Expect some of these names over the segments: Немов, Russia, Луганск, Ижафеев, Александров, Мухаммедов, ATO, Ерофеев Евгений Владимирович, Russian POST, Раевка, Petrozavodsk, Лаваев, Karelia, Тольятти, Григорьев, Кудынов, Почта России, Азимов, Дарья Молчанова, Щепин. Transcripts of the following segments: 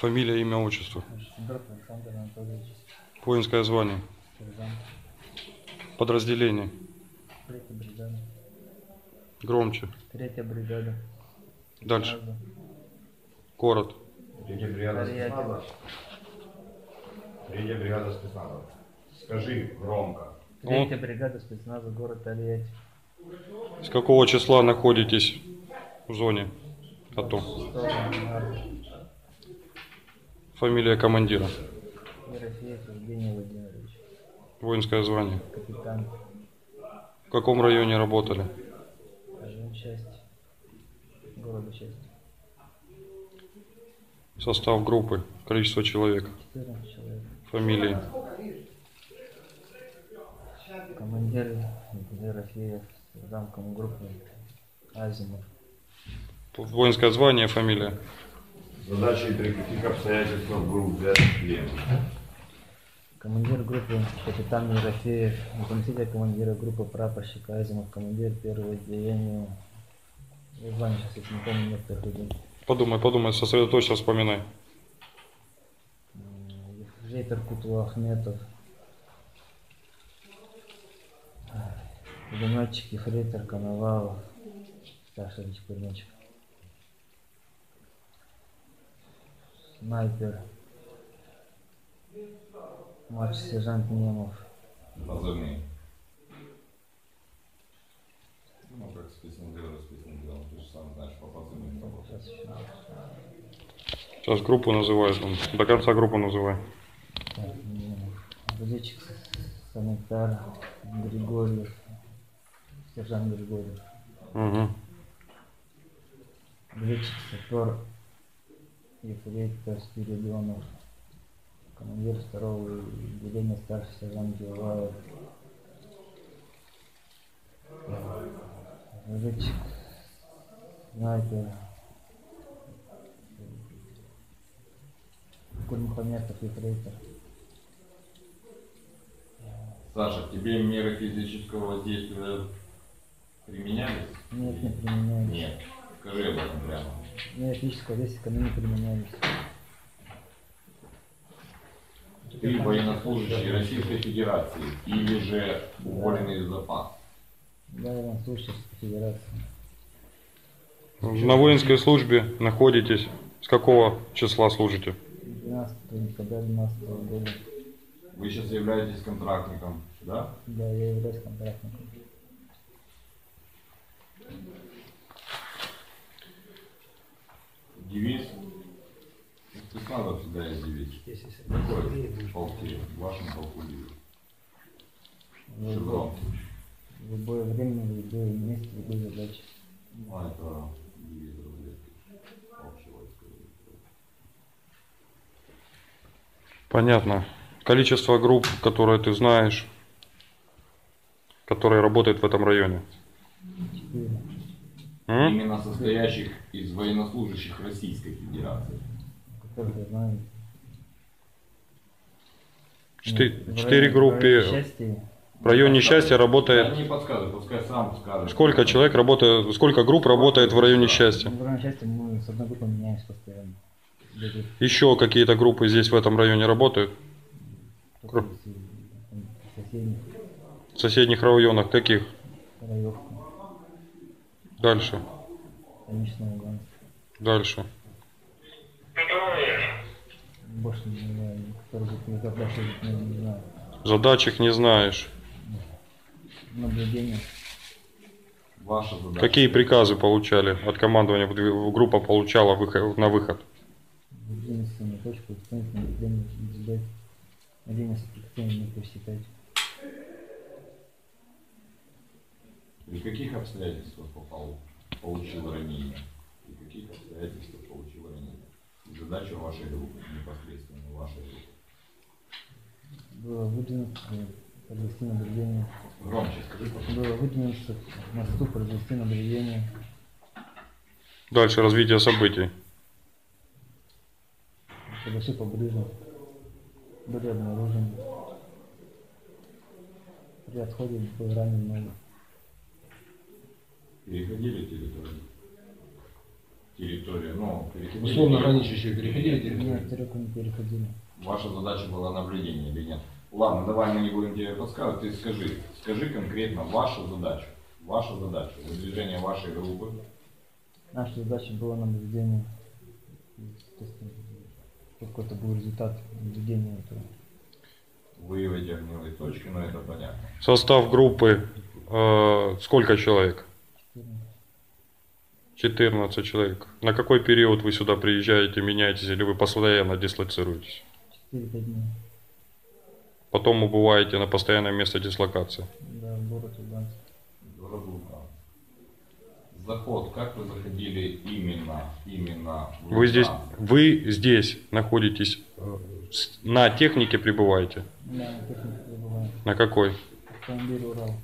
Фамилия, имя, отчество. Воинское звание. Подразделение. Громче. Третья бригада. Дальше. Город. Третья бригада. Третья бригада спецназа. Скажи громко. Третья бригада спецназа, город Тольятти. С какого числа находитесь в зоне АТО? Фамилия командира. Ерофеев Евгений Владимирович. Воинское звание. Капитан. В каком районе работали? Часть. Города часть. Состав группы. Количество человек. 14 человек. Фамилии. Командир Ерофеев, замком группы Азимов. Воинское звание, фамилия. Задачи и при каких обстоятельствах был взят пленный. Командир группы капитан Ижафеев, заместитель командира группы прапорщик Азимов, командир первого отделения. Я знаю, сейчас не помню некоторых людей. Подумай, подумай, сосредоточься, вспоминай. Жейтер Кутула Ахметов. Пулеметчик Ефрейтор Коновалов. Старший пулеметчик. Снайпер. Младший сержант Немов. Позывные. Ну, как спецназовый делал, ты же сам знаешь, по позывным работать. Сейчас группу называешь, до конца группу называй. Разведчик санитар Григорьев, сержант Григорьев. Угу. Разведчик сапер Ефрейтор Спиридонов. Командир второго отделения старший сержант Лаваев. Разведчик снайпер Мухаммедов Ефрейтор. Саша, тебе меры физического воздействия применялись? Нет, не применялись. Нет. Скажи об этом прямо. Меры физического воздействия ко мне не применялись. Ты военнослужащий Российской Федерации или же уволенный из запаса? Да, военнослужащий Федерации. На воинской службе находитесь. С какого числа служите? 12 декабря 2012 года. Вы сейчас являетесь контрактником, да? Да, я являюсь контрактником. Девиз? Спецназов всегда есть девиз. Какой в полке, в вашем полку девиз? Шеврон. В любое время, в любое место, в любой задаче. Ну, а это девиз разведки. Понятно. Количество групп, которые ты знаешь, которые работают в этом районе? 4. Именно состоящих из военнослужащих Российской Федерации. 4 группы. В районе счастья работает. Не подсказывай, пускай сам скажет. Сколько человек работает, сколько групп работает в районе счастья? В районе счастья мы с одной группой меняемся постоянно. Еще какие-то группы здесь в этом районе работают? В соседних районах каких? Раевка. Дальше. Дальше. Больше не знаю, не знаю. Задач их не знаешь. Наблюдение. Ваша задача. Какие приказы получали от командования? Группа получала на выход. Точку, посчитать. При каких обстоятельствах получил ранение? При каких обстоятельствах получил ранение? Задача вашей группы, непосредственно вашей группы. Было выдвинуто произвести наблюдение. Громче скажи, пожалуйста. Было выдвинуто наступ произвести наблюдение. Дальше развитие событий. Подошли поближе. Были обнаружены. При отходе был ранен много. Переходили территорию. территорию, ну, переходили. Условно граничащие переходили. Ваша задача была наблюдение или нет? Ладно, давай мы не будем тебе подсказывать, ты скажи конкретно вашу задачу, выдвижение вашей группы. Наша задача была наблюдение, какой-то был результат наблюдения этого. Выявить огневые точки, но это понятно. Состав группы сколько человек? 14 человек. На какой период вы сюда приезжаете, меняетесь или вы постоянно дислоцируетесь? 4-5 дней. Потом убываете на постоянное место дислокации? Да, город Луганск. Город Луганск. Заход, как вы заходили именно в Луганск? Вы здесь находитесь, на технике прибываете? Да, на технике прибываем. На какой? Автомобиль Урал.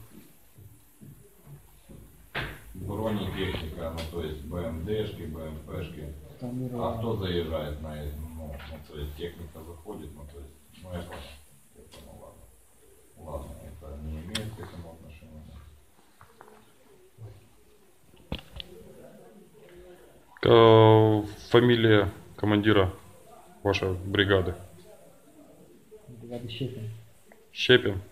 Бронетехника, ну то есть БМДшки, БМПшки. А кто заезжает на это? Ну, то есть техника заходит, ну то есть, ну я понял. Ну, ладно, это не имеет к этому отношения. Фамилия командира вашей бригады? Бригада Щепин. Щепин?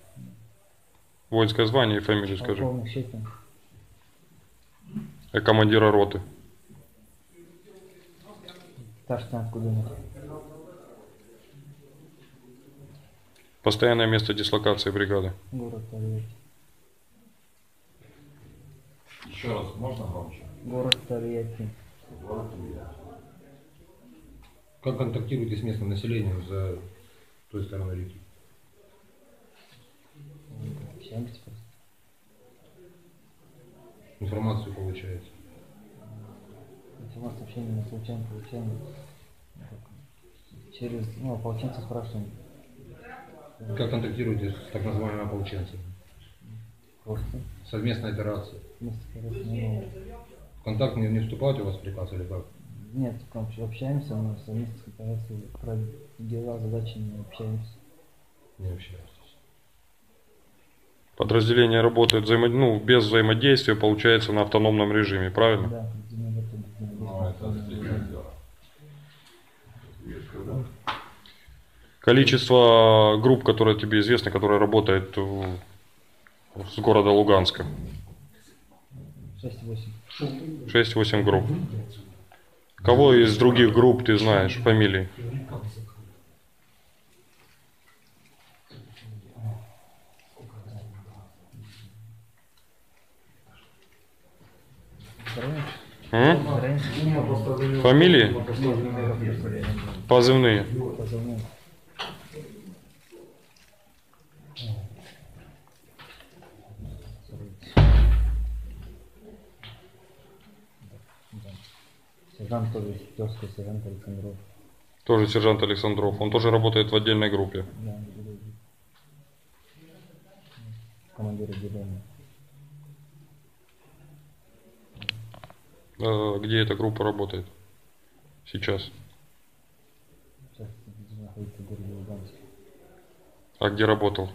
Воинское звание и фамилию скажи. Полковник Щепин. А командира роты? Ташкент Кудынов. Постоянное место дислокации бригады? Город Тольятти. Еще раз, можно громче? Город Тольятти. Как контактируете с местным населением за той стороной реки? Общаемся просто. Информацию получаете? Информацию вообще не получаем. Через, ну, ополченца спрашиваем. Как контактируете с так называемыми ополченцами? Просто. Совместная операция. В контакт не вступать у вас приказ или как? Нет, общаемся, но совместно с операцией про дела, задачи не общаемся. Не общаемся. Подразделение работает без взаимодействия, получается, на автономном режиме, правильно? Да, это количество групп, которые тебе известны, которые работают с города Луганска? 6-8. 6-8 групп. Кого из других групп ты знаешь, фамилии? Фамилии? Позывные. Сержант тоже сержант Александров. Тоже сержант Александров. Он тоже работает в отдельной группе. Да, командир отделения. Где эта группа работает сейчас? Сейчас находится в городе Луганске. А где работал?